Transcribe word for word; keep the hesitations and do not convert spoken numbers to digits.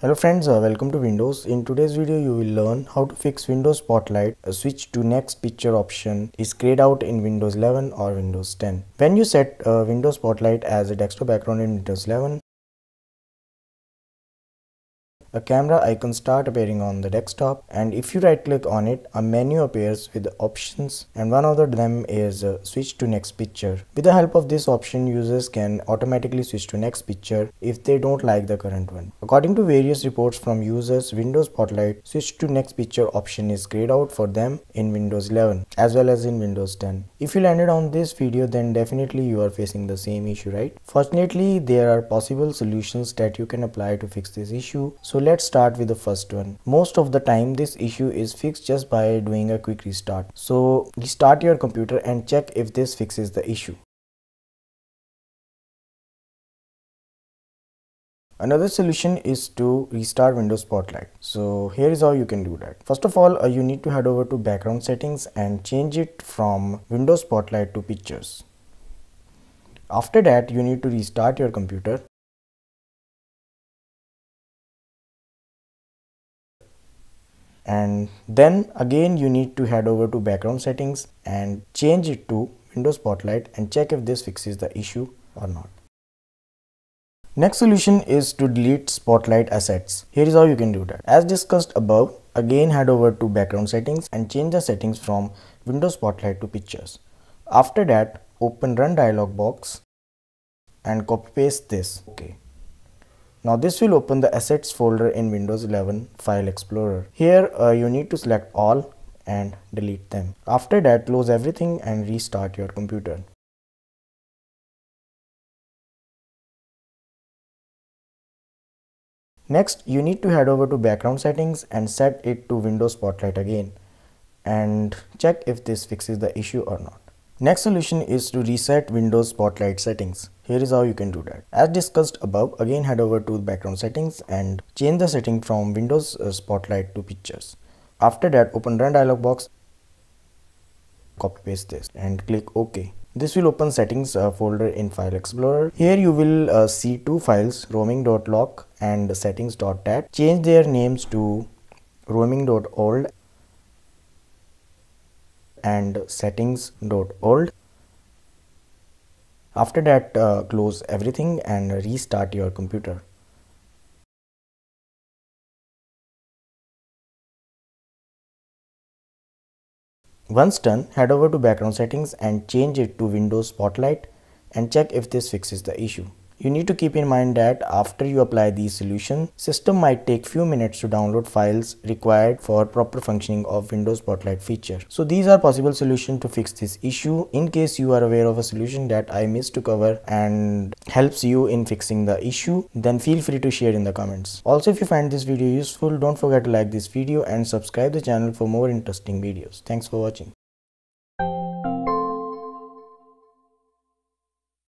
Hello friends, welcome to Windows. In today's video you will learn how to fix Windows Spotlight. A switch to next picture option is grayed out in Windows eleven or Windows ten. When you set uh, Windows Spotlight as a desktop background in Windows eleven, a camera icon starts appearing on the desktop, and if you right click on it, a menu appears with the options, and one of them is uh, switch to next picture. With the help of this option, users can automatically switch to next picture if they don't like the current one. According to various reports from users, Windows Spotlight switch to next picture option is grayed out for them in Windows eleven as well as in Windows ten. If you landed on this video, then definitely you are facing the same issue, right? Fortunately, there are possible solutions that you can apply to fix this issue. So So let's start with the first one. Most of the time this issue is fixed just by doing a quick restart. So restart your computer and check if this fixes the issue. Another solution is to restart Windows Spotlight. So here is how you can do that. First of all, uh, you need to head over to background settings and change it from Windows Spotlight to Pictures. After that, you need to restart your computer. And then again you need to head over to background settings and change it to Windows Spotlight and check if this fixes the issue or not. Next solution is to delete Spotlight assets. Here is how you can do that. As discussed above, again head over to background settings and change the settings from Windows Spotlight to Pictures. After that, open Run dialog box and copy paste this. Okay. Now this will open the assets folder in Windows eleven File Explorer. Here uh, you need to select all and delete them. After that, close everything and restart your computer. Next, you need to head over to background settings and set it to Windows Spotlight again and check if this fixes the issue or not. Next solution is to reset Windows Spotlight settings. Here is how you can do that. As discussed above, again head over to background settings and change the setting from Windows Spotlight to Pictures. After that, open Run dialog box, copy paste this and click OK. This will open settings uh, folder in File Explorer. Here you will uh, see two files, roaming dot log and settings dot tat. Change their names to roaming dot old and settings dot old. After that, uh, close everything and restart your computer. Once done, head over to background settings and change it to Windows Spotlight and check if this fixes the issue. You need to keep in mind that after you apply these solutions, system might take few minutes to download files required for proper functioning of Windows Spotlight feature. So these are possible solutions to fix this issue. In case you are aware of a solution that I missed to cover and helps you in fixing the issue, then feel free to share in the comments. Also, if you find this video useful, don't forget to like this video and subscribe the channel for more interesting videos. Thanks for watching.